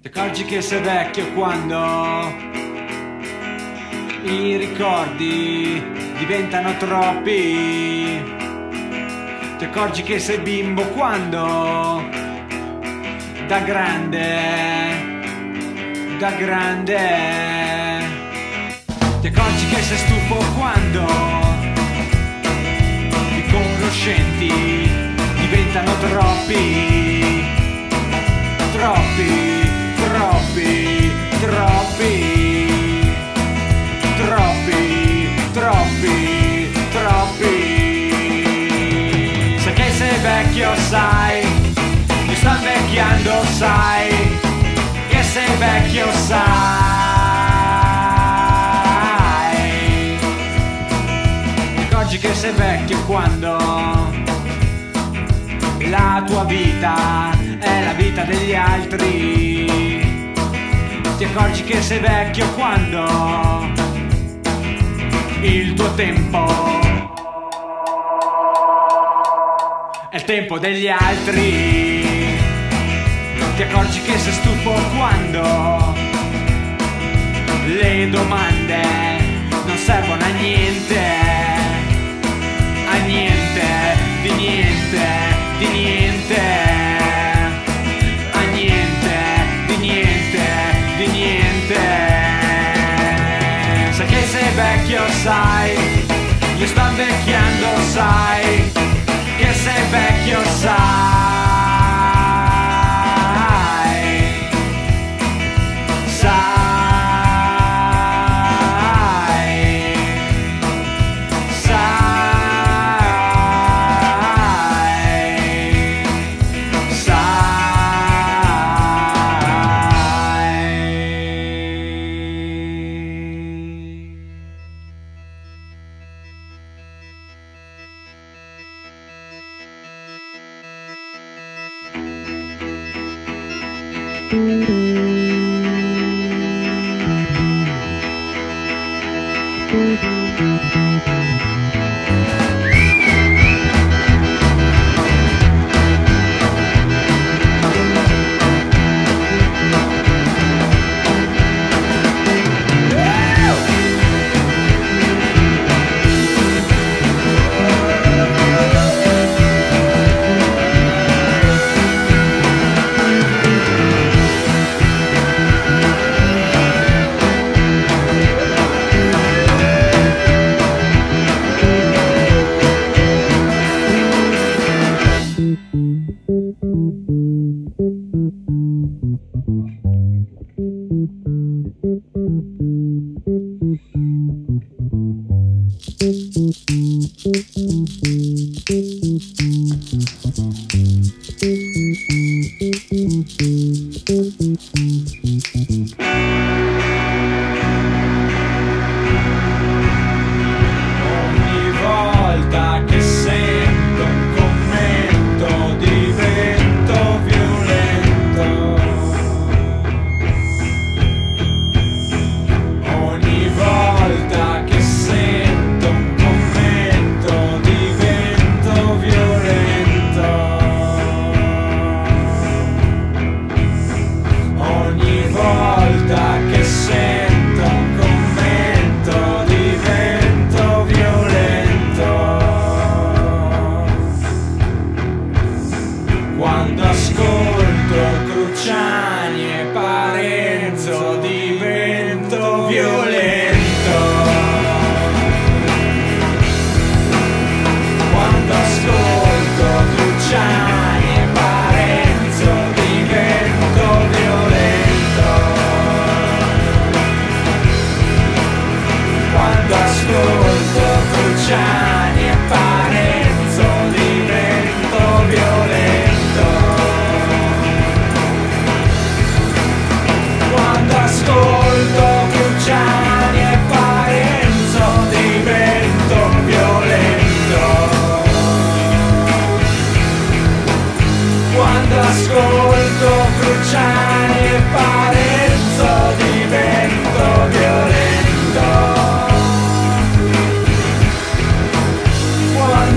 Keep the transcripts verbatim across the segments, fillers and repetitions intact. Ti accorgi che sei vecchio quando i ricordi diventano troppi. Ti accorgi che sei bimbo quando da grande, da grande. Ti accorgi che sei stufo quando i conoscenti diventano troppi, troppi. Troppi, troppi, troppi, troppi, troppi. Sai che sei vecchio, sai, mi sto invecchiando, sai, che sei vecchio, sai. Ti accorgi che sei vecchio quando la tua vita è la vita degli altri. Ti accorgi che sei vecchio quando il tuo tempo è il tempo degli altri. Ti accorgi che sei stufo quando le domande non servono a niente, a niente, di niente, di niente. Vecchio sai, io sto invecchiando, sai, che sei vecchio sai, sai, sai, sai.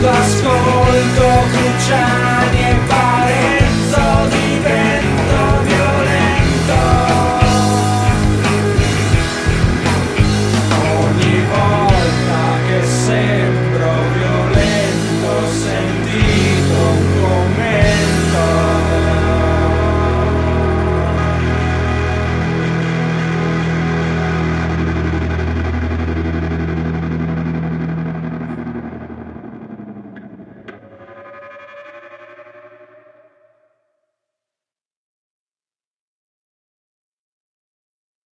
Ascolto Cruciani.